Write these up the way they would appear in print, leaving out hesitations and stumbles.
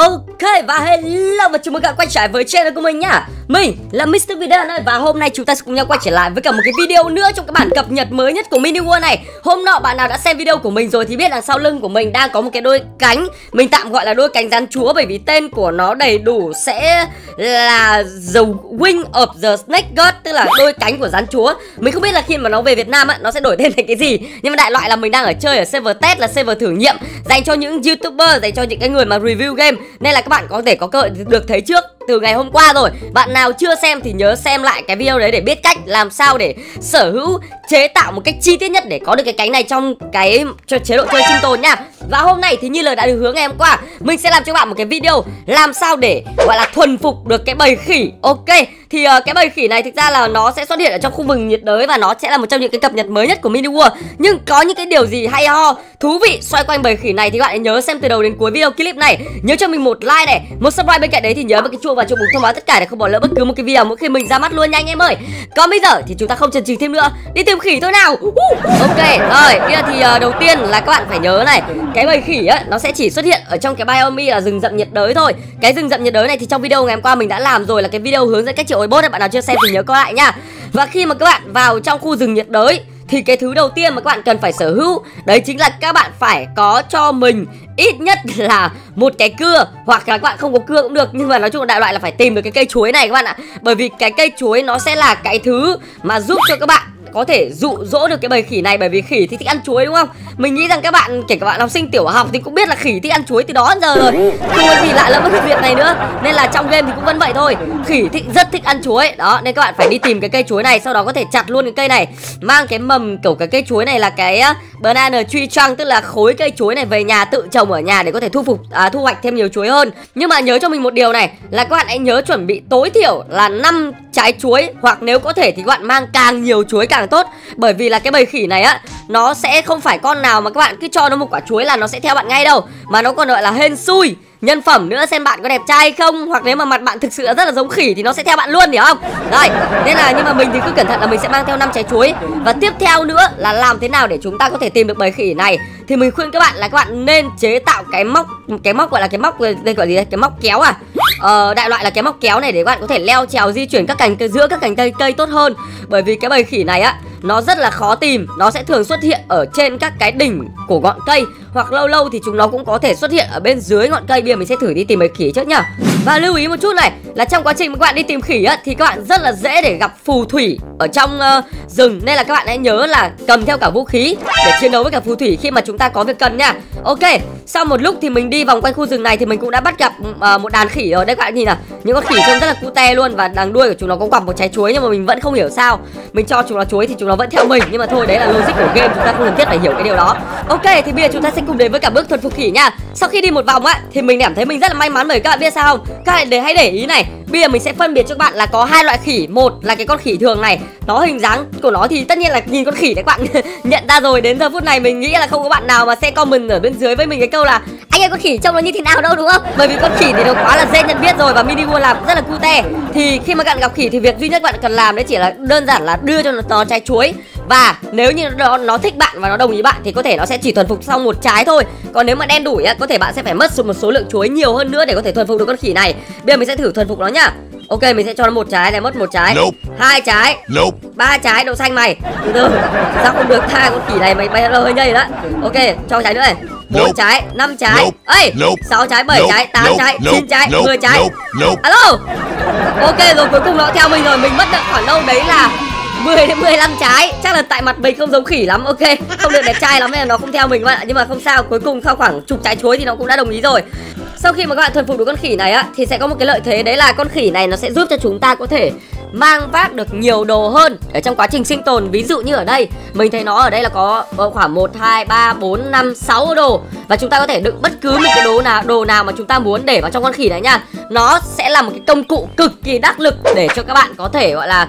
Ok, và hello và chào mừng các bạn quay trở lại với channel của mình nhá. Mình là Mr. Vịt ơi, và hôm nay chúng ta sẽ cùng nhau quay trở lại với cả một cái video nữa trong các bản cập nhật mới nhất của Mini World này. Hôm nọ bạn nào đã xem video của mình rồi thì biết là sau lưng của mình đang có một cái đôi cánh. Mình tạm gọi là đôi cánh rắn chúa bởi vì tên của nó đầy đủ sẽ là The Wing of the Snake God, tức là đôi cánh của rắn chúa. Mình không biết là khi mà nó về Việt Nam nó sẽ đổi tên thành cái gì, nhưng mà đại loại là mình đang ở chơi ở server test, là server thử nghiệm dành cho những YouTuber, dành cho những cái người mà review game, nên là các bạn có thể có cơ hội được thấy trước từ ngày hôm qua rồi. Bạn nào chưa xem thì nhớ xem lại cái video đấy để biết cách làm sao để sở hữu, chế tạo một cách chi tiết nhất để có được cái cánh này trong cái chế độ chơi sinh tồn nha. Và hôm nay thì như lời đã được hứa ngày hôm qua, mình sẽ làm cho bạn một cái video làm sao để gọi là thuần phục được cái bầy khỉ. Ok, thì cái bầy khỉ này thực ra là nó sẽ xuất hiện ở trong khu vực nhiệt đới và nó sẽ là một trong những cái cập nhật mới nhất của Mini World. Nhưng có những cái điều gì hay ho, thú vị xoay quanh bầy khỉ này thì các bạn nhớ xem từ đầu đến cuối video clip này. Nhớ cho mình một like này, một subscribe, bên cạnh đấy thì nhớ vào cái chuông và chuông bấm thông báo tất cả để không bỏ lỡ bất cứ một cái video mỗi khi mình ra mắt luôn nha anh em ơi. Còn bây giờ thì chúng ta không chần chừ thêm nữa, đi tìm khỉ thôi nào. Ok, rồi bây giờ thì đầu tiên là các bạn phải nhớ này, cái bầy khỉ ấy, nó sẽ chỉ xuất hiện ở trong cái biome là rừng rậm nhiệt đới thôi. Cái rừng rậm nhiệt đới này thì trong video ngày hôm qua mình đã làm rồi, là cái video hướng dẫn cách triệu hồi bot. Bạn nào chưa xem thì nhớ coi lại nha. Và khi mà các bạn vào trong khu rừng nhiệt đới thì cái thứ đầu tiên mà các bạn cần phải sở hữu đấy chính là các bạn phải có cho mình ít nhất là một cái cưa, hoặc là các bạn không có cưa cũng được, nhưng mà nói chung là đại loại là phải tìm được cái cây chuối này các bạn ạ. Bởi vì cái cây chuối nó sẽ là cái thứ mà giúp cho các bạn có thể dụ dỗ được cái bầy khỉ này, bởi vì khỉ thì thích ăn chuối đúng không? Mình nghĩ rằng các bạn, kể cả bạn học sinh tiểu học thì cũng biết là khỉ thích ăn chuối từ đó đến giờ rồi, không có gì lạ lẫm với việc này nữa. Nên là trong game thì cũng vẫn vậy thôi, khỉ rất thích ăn chuối đó, nên các bạn phải đi tìm cái cây chuối này, sau đó có thể chặt luôn cái cây này, mang cái mầm kiểu cái cây chuối này là cái banana tree trunk, tức là khối cây chuối này về nhà tự trồng ở nhà để có thể thu hoạch thêm nhiều chuối hơn. Nhưng mà nhớ cho mình một điều này là các bạn hãy nhớ chuẩn bị tối thiểu là 5 trái chuối, hoặc nếu có thể thì các bạn mang càng nhiều chuối càng tốt, bởi vì là cái bầy khỉ này á, nó sẽ không phải con nào mà các bạn cứ cho nó một quả chuối là nó sẽ theo bạn ngay đâu, mà nó còn gọi là hên xui, nhân phẩm nữa, xem bạn có đẹp trai không, hoặc nếu mà mặt bạn thực sự rất là giống khỉ thì nó sẽ theo bạn luôn, hiểu không? Rồi, nên là nhưng mà mình thì cứ cẩn thận là mình sẽ mang theo 5 trái chuối. Và tiếp theo nữa là làm thế nào để chúng ta có thể tìm được bầy khỉ này, thì mình khuyên các bạn là các bạn nên chế tạo cái móc gọi là cái móc, đây gọi gì đây, cái móc kéo à? Đại loại là cái móc kéo này để các bạn có thể leo trèo di chuyển giữa các cành cây tốt hơn, bởi vì cái bầy khỉ này á nó rất là khó tìm, nó sẽ thường xuất hiện ở trên các cái đỉnh của ngọn cây, hoặc lâu lâu thì chúng nó cũng có thể xuất hiện ở bên dưới ngọn cây. Bây giờ mình sẽ thử đi tìm bầy khỉ trước nhá. Và lưu ý một chút này là trong quá trình các bạn đi tìm khỉ á, thì các bạn rất là dễ để gặp phù thủy ở trong rừng, nên là các bạn hãy nhớ là cầm theo cả vũ khí để chiến đấu với cả phù thủy khi mà chúng ta có việc cần nha. Ok, sau một lúc thì mình đi vòng quanh khu rừng này thì mình cũng đã bắt gặp một đàn khỉ rồi. Đây các bạn nhìn nào, những con khỉ trông rất là cute luôn, và đằng đuôi của chúng nó có quặp một trái chuối, nhưng mà mình vẫn không hiểu sao mình cho chúng nó chuối thì chúng nó vẫn theo mình, nhưng mà thôi đấy là logic của game, chúng ta không cần thiết phải hiểu cái điều đó. Ok, thì bây giờ chúng ta sẽ cùng đến với cả bước thuần phục khỉ nha. Sau khi đi một vòng á thì mình cảm thấy mình rất là may mắn, bởi các bạn biết sao không? Các bạn hãy để ý này, bây giờ mình sẽ phân biệt cho các bạn là có hai loại khỉ. Một là cái con khỉ thường này, nó hình dáng của nó thì tất nhiên là nhìn con khỉ đấy các bạn nhận ra rồi. Đến giờ phút này mình nghĩ là không có bạn nào mà sẽ comment ở bên dưới với mình cái câu là anh ơi con khỉ trông nó như thế nào đâu, đúng không? Bởi vì con khỉ thì nó quá là dễ nhận biết rồi, và Mini World làm rất là cute. Thì khi mà các bạn gặp khỉ thì việc duy nhất bạn cần làm đấy chỉ là đơn giản là đưa cho nó trái chuối, và nếu như nó thích bạn và nó đồng ý bạn thì có thể nó sẽ chỉ thuần phục xong một trái thôi. Còn nếu mà đen đủi có thể bạn sẽ phải mất một số lượng chuối nhiều hơn nữa để có thể thuần phục được con khỉ này. Bây giờ mình sẽ thử thuần phục nó nhá. Ok, mình sẽ cho nó một trái này, mất một trái, hai trái, ba trái. Đậu xanh mày, từ từ, sao không được tha con khỉ này, mày nó hơi nhây đó. Ok, cho trái nữa này, 4 trái, 5 trái, 6 trái, 7 trái, 8 trái, 9 trái, 10 trái. Alo. Ok rồi, cuối cùng nó theo mình rồi. Mình mất được khoảng đâu đấy là 10 đến 15 trái. Chắc là tại mặt mình không giống khỉ lắm. Ok, không được đẹp trai lắm nên là nó không theo mình bạn ạ. Nhưng mà không sao, cuối cùng sau khoảng chục trái chuối thì nó cũng đã đồng ý rồi. Sau khi mà các bạn thuần phục được con khỉ này á thì sẽ có một cái lợi thế, đấy là con khỉ này nó sẽ giúp cho chúng ta có thể mang vác được nhiều đồ hơn ở trong quá trình sinh tồn. Ví dụ như ở đây, mình thấy nó ở đây là có khoảng 1, 2, 3, 4, 5, 6 đồ, và chúng ta có thể đựng bất cứ một cái đồ nào mà chúng ta muốn để vào trong con khỉ này nha. Nó sẽ là một cái công cụ cực kỳ đắc lực để cho các bạn có thể gọi là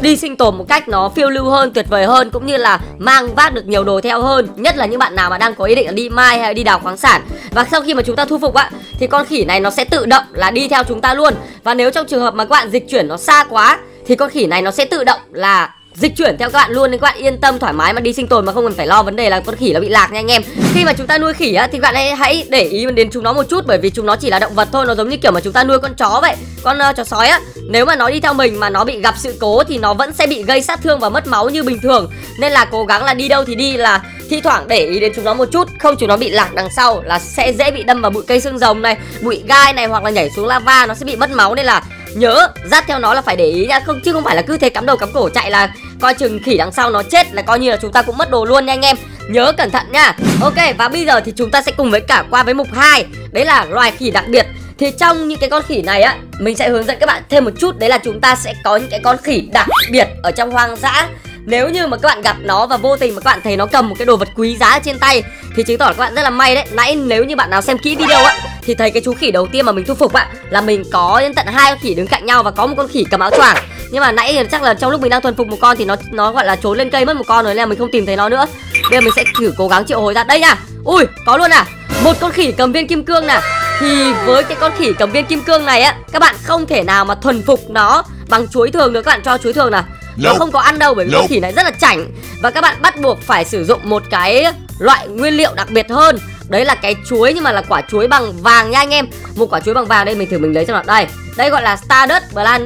đi sinh tồn một cách nó phiêu lưu hơn, tuyệt vời hơn, cũng như là mang vác được nhiều đồ theo hơn, nhất là những bạn nào mà đang có ý định là đi mine hay đi đào khoáng sản. Và sau khi mà chúng ta thu phục ạ thì con khỉ này nó sẽ tự động là đi theo chúng ta luôn, và nếu trong trường hợp mà các bạn dịch chuyển nó xa quá thì con khỉ này nó sẽ tự động là dịch chuyển theo các bạn luôn, nên các bạn yên tâm thoải mái mà đi sinh tồn mà không cần phải lo vấn đề là con khỉ nó bị lạc nha anh em. Khi mà chúng ta nuôi khỉ á, thì các bạn hãy để ý đến chúng nó một chút, bởi vì chúng nó chỉ là động vật thôi, nó giống như kiểu mà chúng ta nuôi con chó vậy, con chó sói á. Nếu mà nó đi theo mình mà nó bị gặp sự cố thì nó vẫn sẽ bị gây sát thương và mất máu như bình thường, nên là cố gắng là đi đâu thì đi là thi thoảng để ý đến chúng nó một chút, không chúng nó bị lạc đằng sau là sẽ dễ bị đâm vào bụi cây xương rồng này, bụi gai này, hoặc là nhảy xuống lava, nó sẽ bị mất máu. Nên là nhớ dắt theo nó là phải để ý nha, không chứ không phải là cứ thế cắm đầu cắm cổ chạy là coi chừng khỉ đằng sau nó chết là coi như là chúng ta cũng mất đồ luôn nha anh em, nhớ cẩn thận nha. Ok, và bây giờ thì chúng ta sẽ cùng với cả qua với mục 2, đấy là loài khỉ đặc biệt. Thì trong những cái con khỉ này á, mình sẽ hướng dẫn các bạn thêm một chút, đấy là chúng ta sẽ có những cái con khỉ đặc biệt ở trong hoang dã. Nếu như mà các bạn gặp nó và vô tình mà các bạn thấy nó cầm một cái đồ vật quý giá trên tay thì chứng tỏ là các bạn rất là may đấy. Nãy nếu như bạn nào xem kỹ video á thì thấy cái chú khỉ đầu tiên mà mình thu phục ạ, là mình có đến tận 2 con khỉ đứng cạnh nhau và có một con khỉ cầm áo choàng. Nhưng mà nãy chắc là trong lúc mình đang thuần phục một con thì nó gọi là trốn lên cây mất một con rồi, nên là mình không tìm thấy nó nữa. Bây giờ mình sẽ thử cố gắng triệu hồi ra đây nha. Ui, có luôn à, một con khỉ cầm viên kim cương nè. Thì với cái con khỉ cầm viên kim cương này á, các bạn không thể nào mà thuần phục nó bằng chuối thường được. Các bạn cho chuối thường nè, nó không có ăn đâu, bởi vì con khỉ này rất là chảnh. Và các bạn bắt buộc phải sử dụng một cái loại nguyên liệu đặc biệt hơn, đấy là cái chuối, nhưng mà là quả chuối bằng vàng nha anh em. Một quả chuối bằng vàng, đây mình thử mình lấy cho nó. Đây, đây gọi là Stardust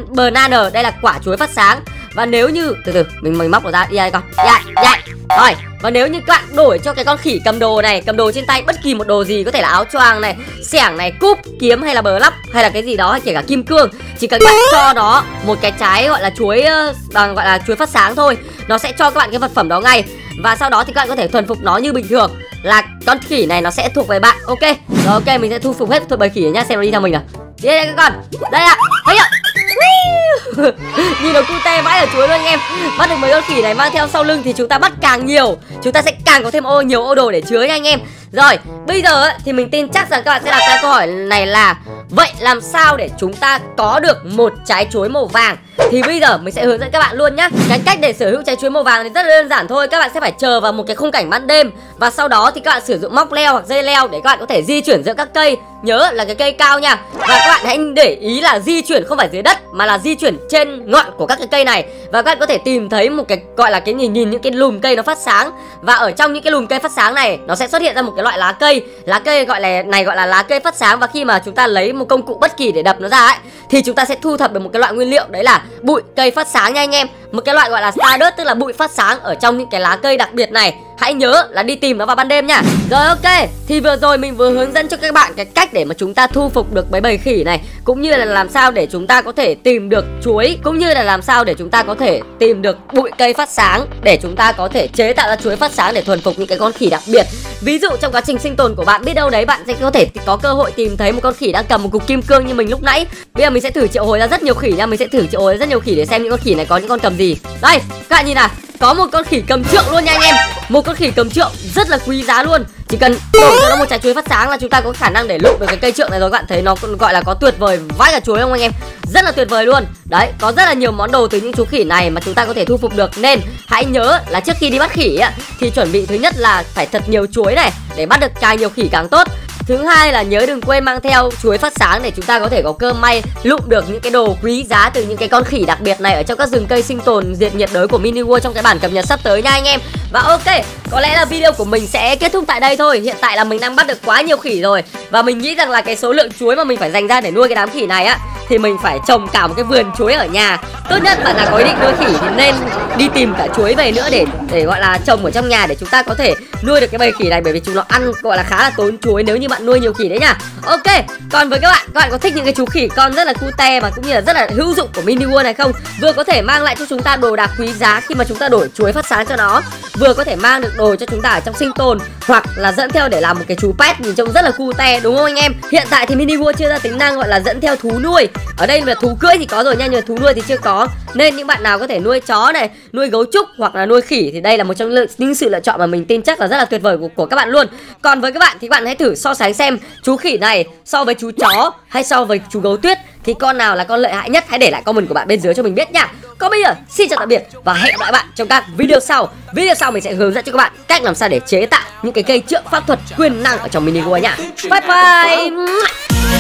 Banana, đây là quả chuối phát sáng. Và nếu như từ từ mình móc nó ra đi ai con. Dạ. Rồi, và nếu như các bạn đổi cho cái con khỉ cầm đồ này, cầm đồ trên tay bất kỳ một đồ gì, có thể là áo choàng này, xẻng này, cúp, kiếm hay là bờ lắp hay là cái gì đó, hay kể cả kim cương, chỉ cần các bạn cho nó một cái trái gọi là chuối bằng gọi là chuối phát sáng thôi, nó sẽ cho các bạn cái vật phẩm đó ngay. Và sau đó thì các bạn có thể thuần phục nó như bình thường, là con khỉ này nó sẽ thuộc về bạn. Ok. Rồi ok, mình sẽ thu phục hết thôi bầy khỉ này nhá, xem nó đi theo mình nào. Đi đây các con. Đây ạ. Thấy ạ. Nhìn nó cute vãi ở chuối luôn anh em. Bắt được mấy con khỉ này mang theo sau lưng thì chúng ta bắt càng nhiều, chúng ta sẽ càng có thêm nhiều ô đồ để chứa nha anh em. Rồi, bây giờ thì mình tin chắc rằng các bạn sẽ đặt ra câu hỏi này là vậy làm sao để chúng ta có được một trái chuối màu vàng? Thì bây giờ mình sẽ hướng dẫn các bạn luôn nhé. Cái cách để sở hữu trái chuối màu vàng thì rất đơn giản thôi. Các bạn sẽ phải chờ vào một cái khung cảnh ban đêm, và sau đó thì các bạn sử dụng móc leo hoặc dây leo để các bạn có thể di chuyển giữa các cây. Nhớ là cái cây cao nha. Và các bạn hãy để ý là di chuyển không phải dưới đất mà là di chuyển trên ngọn của các cái cây này. Và các bạn có thể tìm thấy một cái gọi là cái nhìn những cái lùm cây nó phát sáng. Và ở trong những cái lùm cây phát sáng này nó sẽ xuất hiện ra một cái loại lá cây. Lá cây gọi là lá cây phát sáng. Và khi mà chúng ta lấy một công cụ bất kỳ để đập nó ra ấy, thì chúng ta sẽ thu thập được một cái loại nguyên liệu, đấy là bụi cây phát sáng nha anh em. Một cái loại gọi là Stardust, tức là bụi phát sáng ở trong những cái lá cây đặc biệt này. Hãy nhớ là đi tìm nó vào ban đêm nha. Rồi ok, thì vừa rồi mình vừa hướng dẫn cho các bạn cái cách để mà chúng ta thu phục được mấy bầy khỉ này, cũng như là làm sao để chúng ta có thể tìm được chuối, cũng như là làm sao để chúng ta có thể tìm được bụi cây phát sáng để chúng ta có thể chế tạo ra chuối phát sáng để thuần phục những cái con khỉ đặc biệt. Ví dụ trong quá trình sinh tồn của bạn, biết đâu đấy bạn sẽ có thể có cơ hội tìm thấy một con khỉ đang cầm một cục kim cương như mình lúc nãy. Bây giờ mình sẽ thử triệu hồi ra rất nhiều khỉ nha. Mình sẽ thử triệu hồi ra rất nhiều khỉ để xem những con khỉ này có những con cầm gì. Đây, các bạn nhìn nào, có một con khỉ cầm trượng luôn nha anh em. Một con khỉ cầm trượng rất là quý giá luôn. Chỉ cần đổ cho nó một trái chuối phát sáng là chúng ta có khả năng để lụm được cái cây trượng này rồi. Các bạn thấy nó gọi là có tuyệt vời vãi cả chuối không anh em? Rất là tuyệt vời luôn. Đấy, có rất là nhiều món đồ từ những chú khỉ này mà chúng ta có thể thu phục được. Nên hãy nhớ là trước khi đi bắt khỉ thì chuẩn bị thứ nhất là phải thật nhiều chuối này, để bắt được càng nhiều khỉ càng tốt. Thứ hai là nhớ đừng quên mang theo chuối phát sáng để chúng ta có thể có cơ may lụm được những cái đồ quý giá từ những cái con khỉ đặc biệt này ở trong các rừng cây sinh tồn diệt nhiệt đới của Mini World trong cái bản cập nhật sắp tới nha anh em. Và ok, có lẽ là video của mình sẽ kết thúc tại đây thôi. Hiện tại là mình đang bắt được quá nhiều khỉ rồi, và mình nghĩ rằng là cái số lượng chuối mà mình phải dành ra để nuôi cái đám khỉ này thì mình phải trồng cả một cái vườn chuối ở nhà. Tốt nhất bạn nào có ý định nuôi khỉ thì nên đi tìm cả chuối về nữa để gọi là trồng ở trong nhà để chúng ta có thể nuôi được cái bầy khỉ này, bởi vì chúng nó ăn gọi là khá là tốn chuối nếu như bạn nuôi nhiều khỉ đấy nhá. Ok, còn với các bạn có thích những cái chú khỉ con rất là cute mà cũng như là rất là hữu dụng của Mini World này không? Vừa có thể mang lại cho chúng ta đồ đạc quý giá khi mà chúng ta đổi chuối phát sáng cho nó, vừa có thể mang được đồ cho chúng ta ở trong sinh tồn, hoặc là dẫn theo để làm một cái chú pet nhìn trông rất là cute đúng không anh em? Hiện tại thì Mini World chưa ra tính năng gọi là dẫn theo thú nuôi. Ở đây là thú cưỡi thì có rồi nha, nhưng mà thú nuôi thì chưa có. Nên những bạn nào có thể nuôi chó này, nuôi gấu trúc hoặc là nuôi khỉ thì đây là một trong những sự lựa chọn mà mình tin chắc là rất là tuyệt vời của các bạn luôn. Còn với các bạn thì các bạn hãy thử so sánh xem chú khỉ này so với chú chó hay so với chú gấu tuyết thì con nào là con lợi hại nhất. Hãy để lại comment của bạn bên dưới cho mình biết nha. Còn bây giờ xin chào tạm biệt và hẹn gặp lại bạn trong các video sau. Video sau mình sẽ hướng dẫn cho các bạn cách làm sao để chế tạo những cái cây trượng pháp thuật quyền năng ở trong Mini World nha. Bye bye.